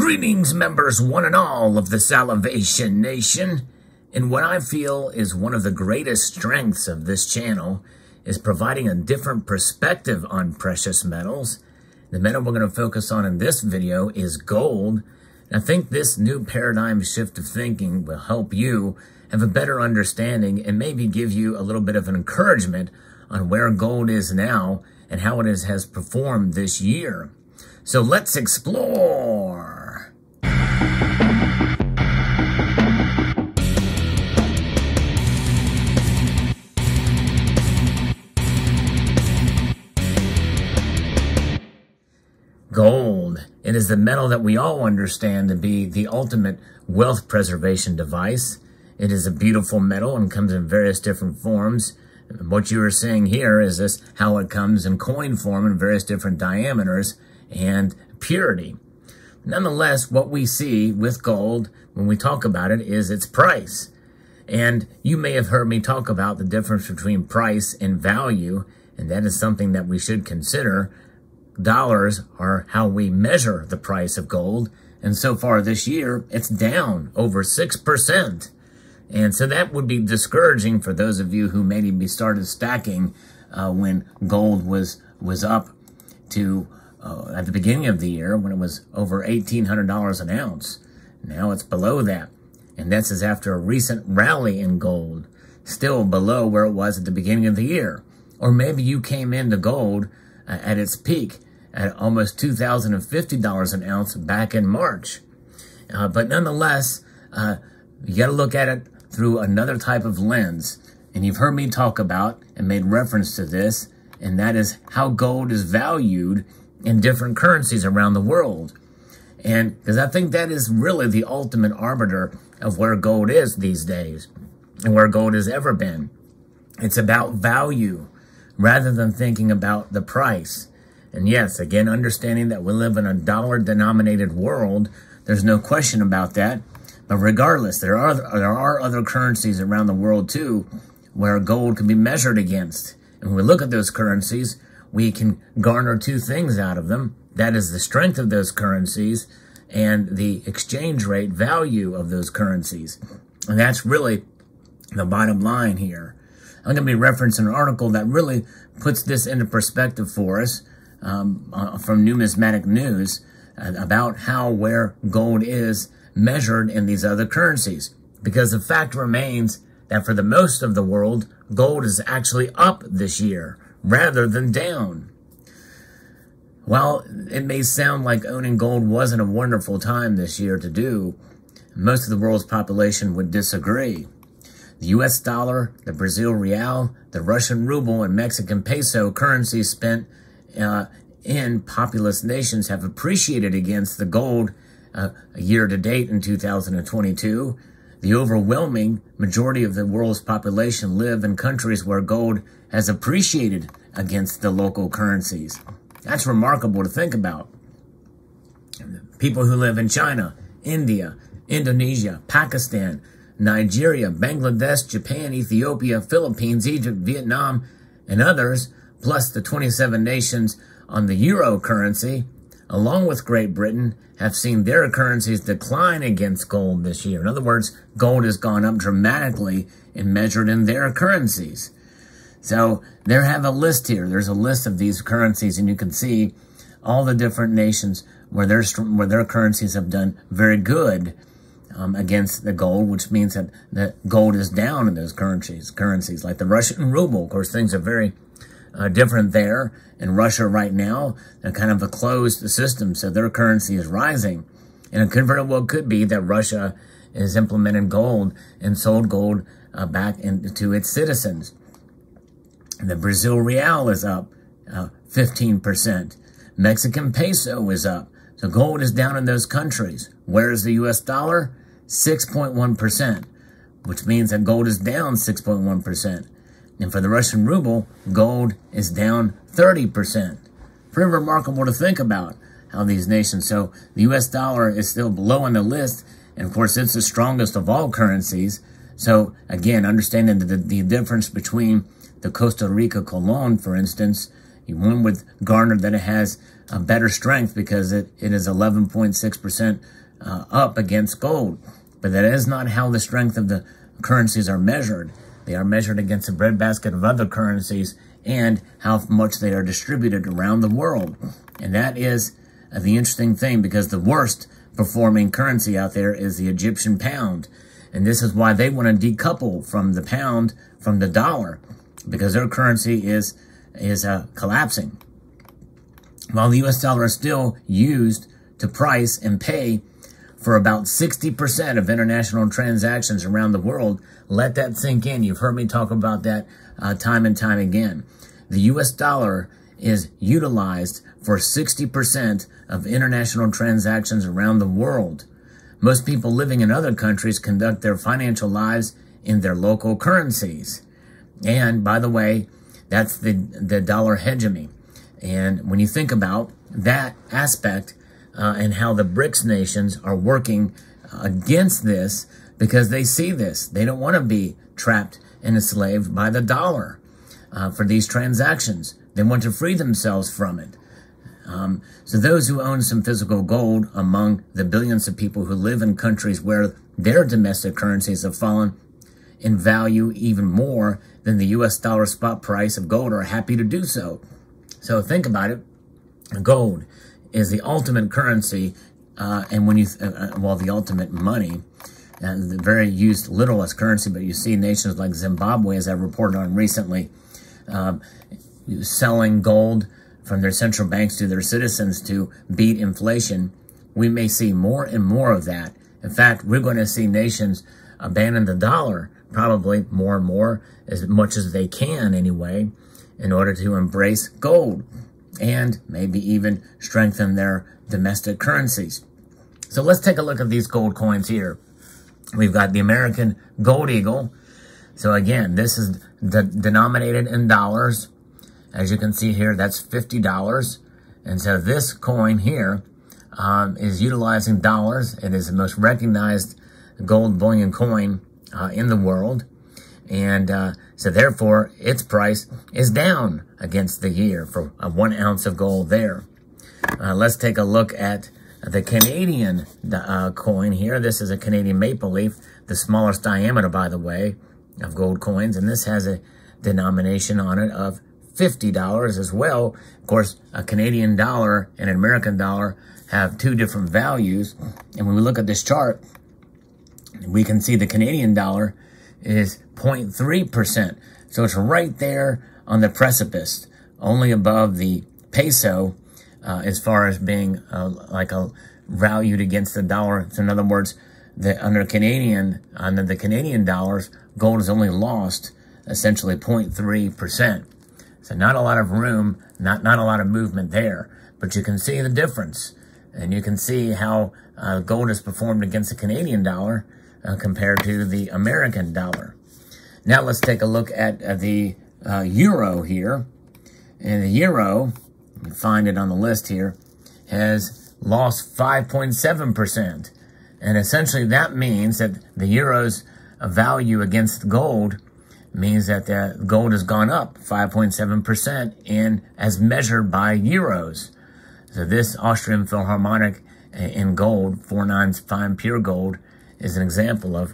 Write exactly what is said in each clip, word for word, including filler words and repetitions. Greetings, members one and all of the Salivation Nation. And what I feel is one of the greatest strengths of this channel is providing a different perspective on precious metals. The metal we're going to focus on in this video is gold. And I think this new paradigm shift of thinking will help you have a better understanding and maybe give you a little bit of an encouragement on where gold is now and how it is, has performed this year. So let's explore. Gold. It is the metal that we all understand to be the ultimate wealth preservation device. It is a beautiful metal and comes in various different forms. What you are seeing here is this, how it comes in coin form in various different diameters and purity. Nonetheless, what we see with gold when we talk about it is its price. And you may have heard me talk about the difference between price and value, and that is something that we should consider. Dollars are how we measure the price of gold, and so far this year, it's down over six percent. And so that would be discouraging for those of you who maybe started stacking uh, when gold was, was up to Uh, at the beginning of the year when it was over eighteen hundred dollars an ounce. Now it's below that. And this is after a recent rally in gold, still below where it was at the beginning of the year. Or maybe you came into gold uh, at its peak at almost two thousand fifty dollars an ounce back in March. Uh, but nonetheless, uh, you got to look at it through another type of lens. And you've heard me talk about and made reference to this, and that is how gold is valued in different currencies around the world. And because I think that is really the ultimate arbiter of where gold is these days and where gold has ever been. It's about value rather than thinking about the price. And yes, again, understanding that we live in a dollar-denominated world, there's no question about that. But regardless, there are, there are other currencies around the world too where gold can be measured against. And when we look at those currencies, we can garner two things out of them. That is the strength of those currencies and the exchange rate value of those currencies. And that's really the bottom line here. I'm going to be referencing an article that really puts this into perspective for us um, uh, from Numismatic News uh, about how where gold is measured in these other currencies. Because the fact remains that for the most of the world, gold is actually up this year rather than down. While it may sound like owning gold wasn't a wonderful time this year to do, most of the world's population would disagree. The U S dollar, the Brazil real, the Russian ruble, and Mexican peso currencies spent uh, in populous nations have appreciated against the gold uh, year to date in two thousand twenty-two. The overwhelming majority of the world's population live in countries where gold has appreciated against the local currencies. That's remarkable to think about. People who live in China, India, Indonesia, Pakistan, Nigeria, Bangladesh, Japan, Ethiopia, Philippines, Egypt, Vietnam, and others, plus the twenty-seven nations on the euro currency, along with Great Britain, have seen their currencies decline against gold this year. In other words, gold has gone up dramatically and measured in their currencies. So there have a list here. There's a list of these currencies, and you can see all the different nations where their, where their currencies have done very good um, against the gold, which means that the gold is down in those currencies, currencies like the Russian ruble. Of course, things are very Uh, different there. In Russia right now, they're kind of a closed system, so their currency is rising. And it could very well could be that Russia is implementing gold and sold gold uh, back in, to its citizens. And the Brazil real is up uh, fifteen percent. Mexican peso is up. So gold is down in those countries. Where is the U S dollar? six point one percent, which means that gold is down six point one percent. And for the Russian ruble, gold is down thirty percent. Pretty remarkable to think about how these nations. So the U S dollar is still below on the list. And of course, it's the strongest of all currencies. So again, understanding the, the difference between the Costa Rica colon, for instance, One would garner that it has a better strength because it, it is eleven point six percent uh, up against gold. But that is not how the strength of the currencies are measured. They are measured against a breadbasket of other currencies and how much they are distributed around the world. And that is the interesting thing, because the worst performing currency out there is the Egyptian pound. And this is why they want to decouple from the pound, from the dollar, because their currency is is uh, collapsing. While the U S dollar is still used to price and pay for about sixty percent of international transactions around the world, let that sink in. You've heard me talk about that uh, time and time again. The U S dollar is utilized for sixty percent of international transactions around the world. Most people living in other countries conduct their financial lives in their local currencies. And by the way, that's the, the dollar hegemony. And when you think about that aspect uh, and how the BRICS nations are working against this, because they see this, they don't want to be trapped and enslaved by the dollar uh, for these transactions. They want to free themselves from it. Um, so those who own some physical gold among the billions of people who live in countries where their domestic currencies have fallen in value even more than the U S dollar spot price of gold are happy to do so. So think about it. Gold is the ultimate currency, uh, and when you, uh, well, the ultimate money, uh, the very used little as currency, but you see nations like Zimbabwe, as I reported on recently, um, selling gold from their central banks to their citizens to beat inflation. We may see more and more of that. In fact, we're going to see nations abandon the dollar probably more and more, as much as they can anyway, in order to embrace gold and maybe even strengthen their domestic currencies. So let's take a look at these gold coins here. We've got the American Gold Eagle. So again, this is de- denominated in dollars. As you can see here, that's fifty dollars. And so this coin here um, is utilizing dollars. It is the most recognized gold bullion coin uh, in the world. And uh, so therefore, its price is down against the year for uh, one ounce of gold there. Uh, let's take a look at the Canadian uh, coin here. This is a Canadian Maple Leaf, the smallest diameter, by the way, of gold coins. And this has a denomination on it of fifty dollars as well. Of course, a Canadian dollar and an American dollar have two different values. And when we look at this chart, we can see the Canadian dollar is zero point three percent. So it's right there on the precipice, only above the peso uh, as far as being uh, like a valued against the dollar. So in other words, the, under Canadian, under the Canadian dollars, gold has only lost essentially zero point three percent. So not a lot of room, not, not a lot of movement there, but you can see the difference. And you can see how uh, gold has performed against the Canadian dollar uh, compared to the American dollar. Now let's take a look at uh, the uh, euro here. And the euro, you find it on the list here, has lost five point seven percent. And essentially that means that the euro's value against gold means that the gold has gone up five point seven percent in as measured by euros. So this Austrian Philharmonic in gold, four nine fine pure gold, is an example of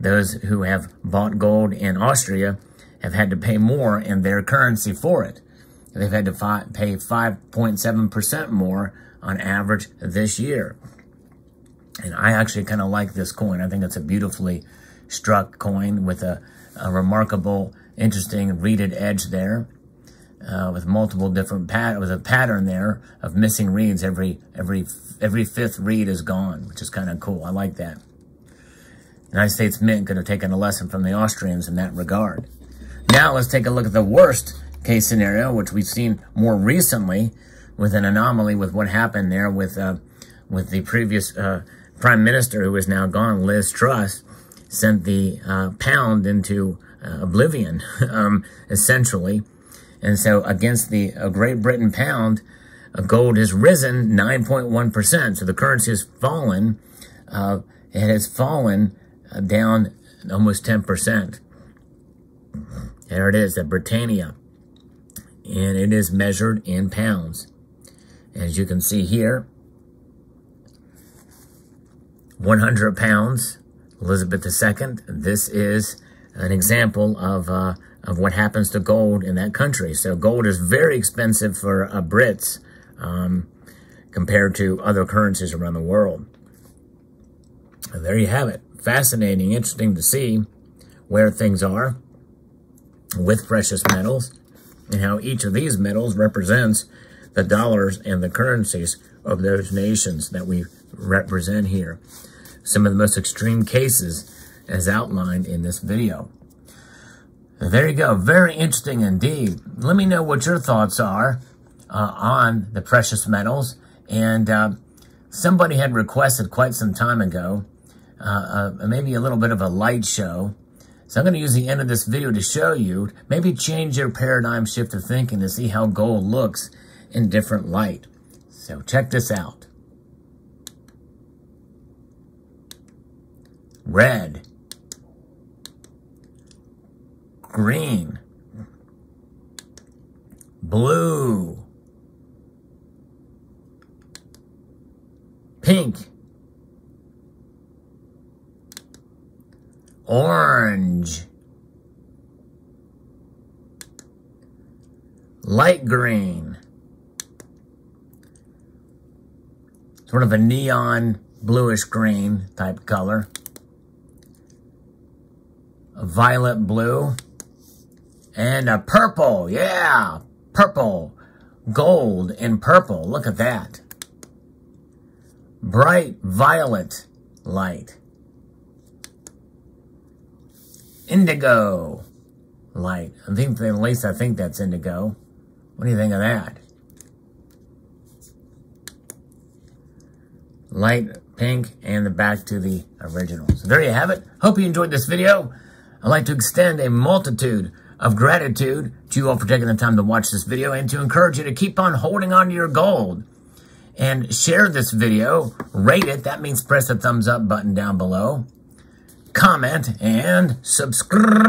those who have bought gold in Austria have had to pay more in their currency for it. They've had to fi- pay five point seven percent more on average this year. And I actually kind of like this coin. I think it's a beautifully struck coin with a A remarkable, interesting reeded edge there, uh, with multiple different pat with a pattern there of missing reeds. Every every every fifth reed is gone, which is kind of cool. I like that. The United States Mint could have taken a lesson from the Austrians in that regard. Now let's take a look at the worst case scenario, which we've seen more recently, with an anomaly with what happened there with uh, with the previous uh, prime minister, who is now gone, Liz Truss. Sent the uh, pound into uh, oblivion, um, essentially. And so against the uh, Great Britain pound, uh, gold has risen nine point one percent. So the currency has fallen. Uh, it has fallen uh, down almost ten percent. There it is, the Britannia. and it is measured in pounds. As you can see here, one hundred pounds, Elizabeth the Second. This is an example of uh, of what happens to gold in that country. So gold is very expensive for uh, Brits um, compared to other currencies around the world. And there you have it. Fascinating, interesting to see where things are with precious metals and how each of these metals represents the dollars and the currencies of those nations that we represent here. Some of the most extreme cases as outlined in this video. There you go. Very interesting indeed. Let me know what your thoughts are uh, on the precious metals. And uh, somebody had requested quite some time ago uh, uh, maybe a little bit of a light show. So I'm going to use the end of this video to show you, maybe change your paradigm shift of thinking to see how gold looks in different light. So check this out. Red. Green. Blue. Pink. Orange, light green, sort of a neon bluish green type color, a violet blue, and a purple. Yeah, purple, gold and purple. Look at that. Bright violet light. Indigo light. I think, at least I think that's indigo. What do you think of that? Light pink and the back to the original. So there you have it. Hope you enjoyed this video. I'd like to extend a multitude of gratitude to you all for taking the time to watch this video and to encourage you to keep on holding on to your gold. And share this video. Rate it. That means press the thumbs up button down below. Comment and subscribe.